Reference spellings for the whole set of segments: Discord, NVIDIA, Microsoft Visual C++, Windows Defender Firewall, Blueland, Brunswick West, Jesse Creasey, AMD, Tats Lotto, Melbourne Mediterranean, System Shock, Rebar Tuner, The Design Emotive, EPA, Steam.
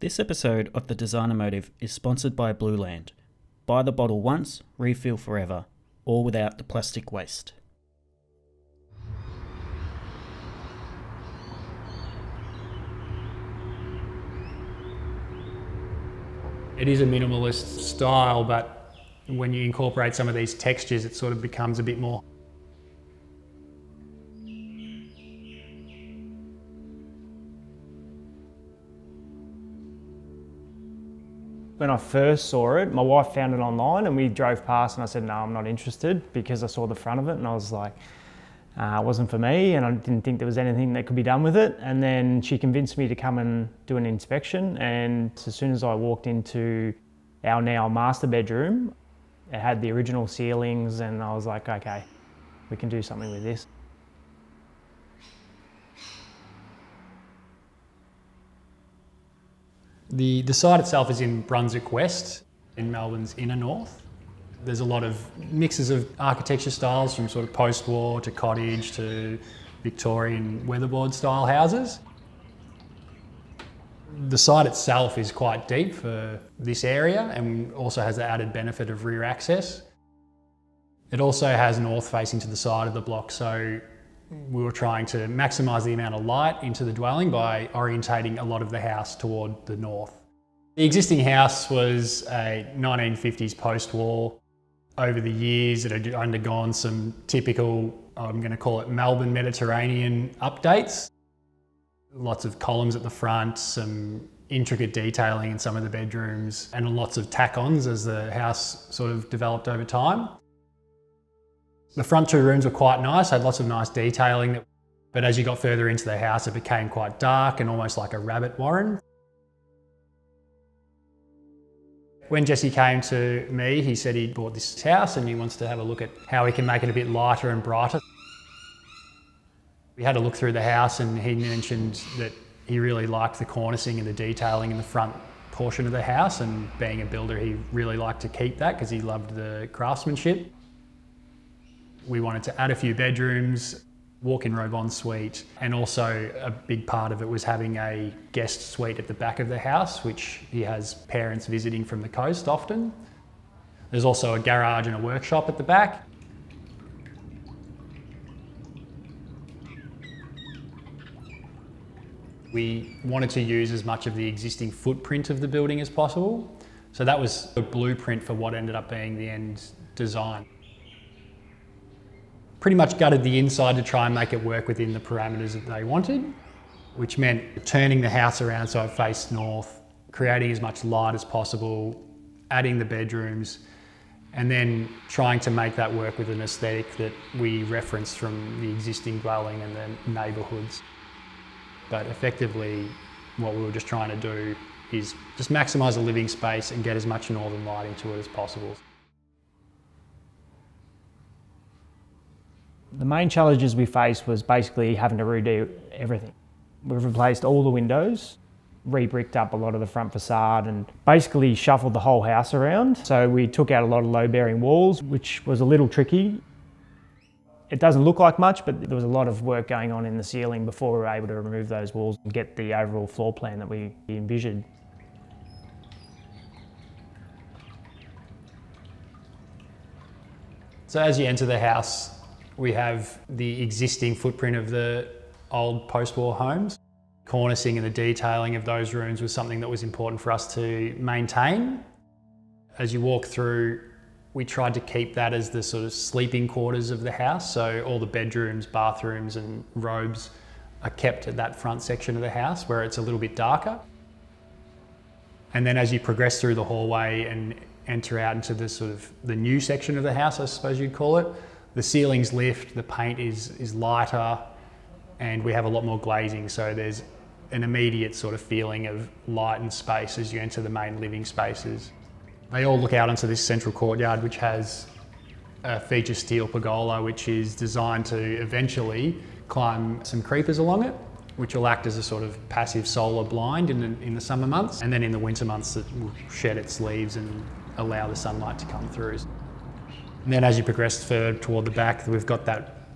This episode of The Design Emotive is sponsored by Blueland. Buy the bottle once, refill forever, all without the plastic waste. It is a minimalist style, but when you incorporate some of these textures, it sort of becomes a bit more. When I first saw it, my wife found it online and we drove past and I said, no, I'm not interested, because I saw the front of it and I was like, it wasn't for me and I didn't think there was anything that could be done with it. And then she convinced me to come and do an inspection, and as soon as I walked into our now master bedroom, it had the original ceilings and I was like, okay, we can do something with this. The site itself is in Brunswick West, in Melbourne's inner north. There's a lot of mixes of architecture styles, from sort of post-war to cottage to Victorian weatherboard style houses. The site itself is quite deep for this area and also has the added benefit of rear access. It also has north facing to the side of the block, so we were trying to maximise the amount of light into the dwelling by orientating a lot of the house toward the north. The existing house was a 1950s post-war. Over the years, it had undergone some typical, I'm going to call it Melbourne Mediterranean updates. Lots of columns at the front, some intricate detailing in some of the bedrooms, and lots of tack-ons as the house sort of developed over time. The front two rooms were quite nice, had lots of nice detailing, but as you got further into the house, it became quite dark and almost like a rabbit warren. When Jesse came to me, he said he'd bought this house and he wants to have a look at how he can make it a bit lighter and brighter. We had a look through the house and he mentioned that he really liked the cornicing and the detailing in the front portion of the house, and being a builder, he really liked to keep that because he loved the craftsmanship. We wanted to add a few bedrooms, walk-in robe ensuite, and also a big part of it was having a guest suite at the back of the house, which he has parents visiting from the coast often. There's also a garage and a workshop at the back. We wanted to use as much of the existing footprint of the building as possible, so that was the blueprint for what ended up being the end design. Pretty much gutted the inside to try and make it work within the parameters that they wanted, which meant turning the house around so it faced north, creating as much light as possible, adding the bedrooms, and then trying to make that work with an aesthetic that we referenced from the existing dwelling and the neighbourhoods. But effectively, what we were just trying to do is just maximise the living space and get as much northern light into it as possible. The main challenges we faced was basically having to redo everything. We've replaced all the windows, re-bricked up a lot of the front facade, and basically shuffled the whole house around. So we took out a lot of low-bearing walls, which was a little tricky. It doesn't look like much, but there was a lot of work going on in the ceiling before we were able to remove those walls and get the overall floor plan that we envisioned. So as you enter the house, we have the existing footprint of the old post-war homes. Cornicing and the detailing of those rooms was something that was important for us to maintain. As you walk through, we tried to keep that as the sort of sleeping quarters of the house. So all the bedrooms, bathrooms and robes are kept at that front section of the house where it's a little bit darker. And then as you progress through the hallway and enter out into the sort of the new section of the house, I suppose you'd call it, the ceilings lift, the paint is lighter, and we have a lot more glazing, so there's an immediate sort of feeling of light and space as you enter the main living spaces. They all look out onto this central courtyard, which has a feature steel pergola, which is designed to eventually climb some creepers along it, which will act as a sort of passive solar blind in the summer months, and then in the winter months it will shed its leaves and allow the sunlight to come through. And then as you progress further toward the back, we've got that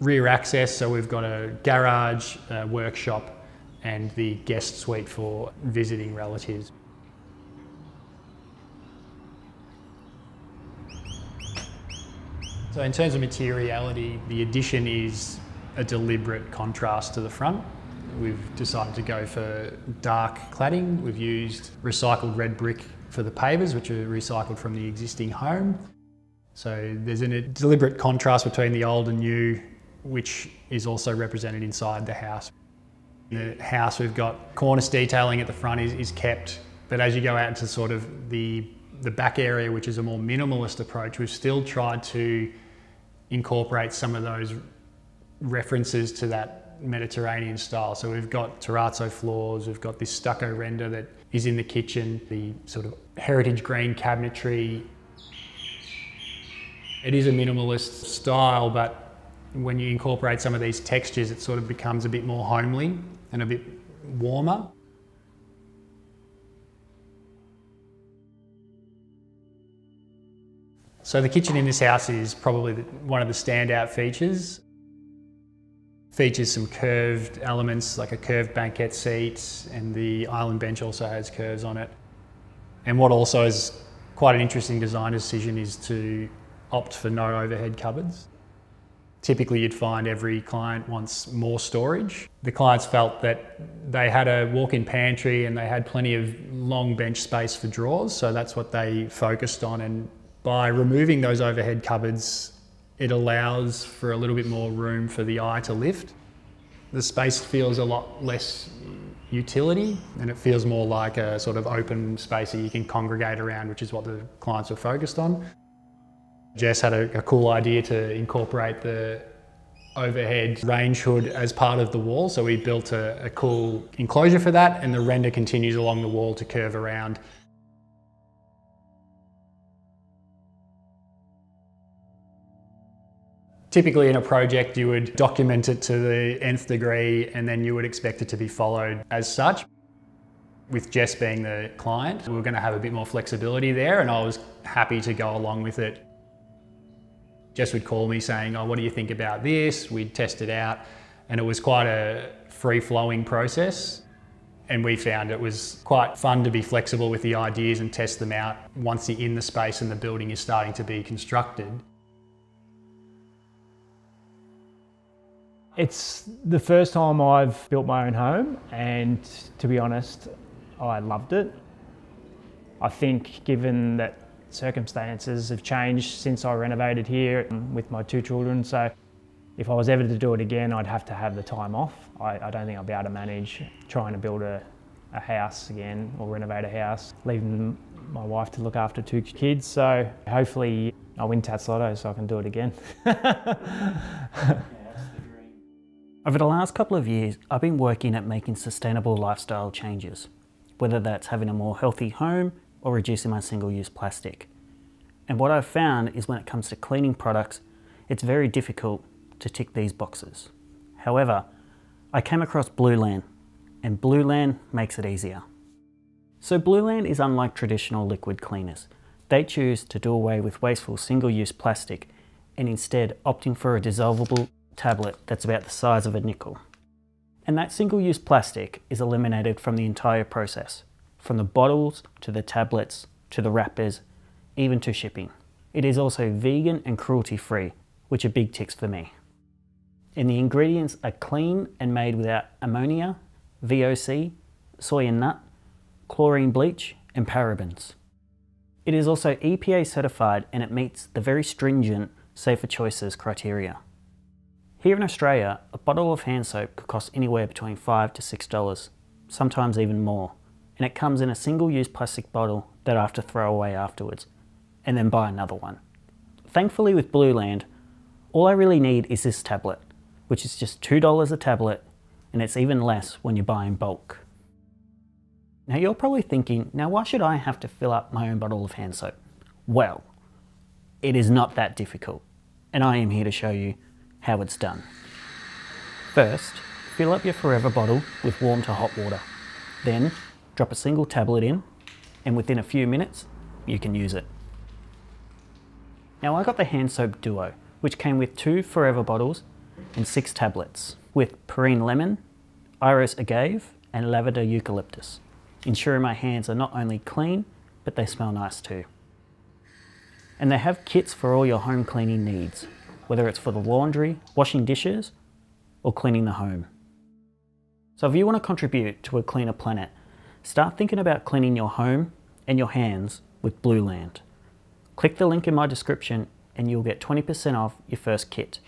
rear access, so we've got a garage, a workshop, and the guest suite for visiting relatives. So in terms of materiality, the addition is a deliberate contrast to the front. We've decided to go for dark cladding. We've used recycled red brick for the pavers, which are recycled from the existing home. So there's a deliberate contrast between the old and new, which is also represented inside the house. In the house, we've got cornice detailing at the front is kept, but as you go out to sort of the back area, which is a more minimalist approach, we've still tried to incorporate some of those references to that Mediterranean style. So we've got terrazzo floors, we've got this stucco render that is in the kitchen, the sort of heritage green cabinetry. It is a minimalist style, but when you incorporate some of these textures, it sort of becomes a bit more homely and a bit warmer. So the kitchen in this house is probably one of the standout features. Features some curved elements like a curved banquette seat, and the island bench also has curves on it. And what also is quite an interesting design decision is to opt for no overhead cupboards. Typically you'd find every client wants more storage. The clients felt that they had a walk-in pantry and they had plenty of long bench space for drawers, so that's what they focused on. And by removing those overhead cupboards, it allows for a little bit more room for the eye to lift. The space feels a lot less utility and it feels more like a sort of open space that you can congregate around, which is what the clients were focused on. Jess had a cool idea to incorporate the overhead range hood as part of the wall, so we built a cool enclosure for that, and the render continues along the wall to curve around. Typically in a project you would document it to the nth degree and then you would expect it to be followed as such. With Jess being the client, we were going to have a bit more flexibility there, and I was happy to go along with it. Jess would call me saying, "Oh, what do you think about this?" We'd test it out, and it was quite a free-flowing process, and we found it was quite fun to be flexible with the ideas and test them out once you're in the space and the building is starting to be constructed. It's the first time I've built my own home, and to be honest, I loved it. I think given that circumstances have changed since I renovated here with my two children, so if I was ever to do it again, I'd have to have the time off. I don't think I'll be able to manage trying to build a house again or renovate a house, leaving my wife to look after two kids, so hopefully I win Tats Lotto so I can do it again. Over the last couple of years, I've been working at making sustainable lifestyle changes, whether that's having a more healthy home or reducing my single-use plastic. And what I've found is when it comes to cleaning products, it's very difficult to tick these boxes. However, I came across Blueland, and Blueland makes it easier. So Blueland is unlike traditional liquid cleaners. They choose to do away with wasteful single-use plastic and instead opting for a dissolvable tablet that's about the size of a nickel. And that single-use plastic is eliminated from the entire process, from the bottles to the tablets to the wrappers, even to shipping. It is also vegan and cruelty-free, which are big ticks for me. And the ingredients are clean and made without ammonia, VOC, soy and nut, chlorine bleach and parabens. It is also EPA certified, and it meets the very stringent Safer Choices criteria. Here in Australia, a bottle of hand soap could cost anywhere between $5 to $6, sometimes even more, and it comes in a single-use plastic bottle that I have to throw away afterwards, and then buy another one. Thankfully with Blueland, all I really need is this tablet, which is just $2 a tablet, and it's even less when you buy in bulk. Now you're probably thinking, now why should I have to fill up my own bottle of hand soap? Well, it is not that difficult, and I am here to show you how it's done. First, fill up your forever bottle with warm to hot water. Then drop a single tablet in, and within a few minutes, you can use it. Now I got the hand soap duo, which came with 2 forever bottles and 6 tablets with Perrine lemon, Iris agave, and lavender eucalyptus, ensuring my hands are not only clean, but they smell nice too. And they have kits for all your home cleaning needs, whether it's for the laundry, washing dishes, or cleaning the home. So if you want to contribute to a cleaner planet, start thinking about cleaning your home and your hands with Blueland. Click the link in my description and you'll get 20% off your first kit.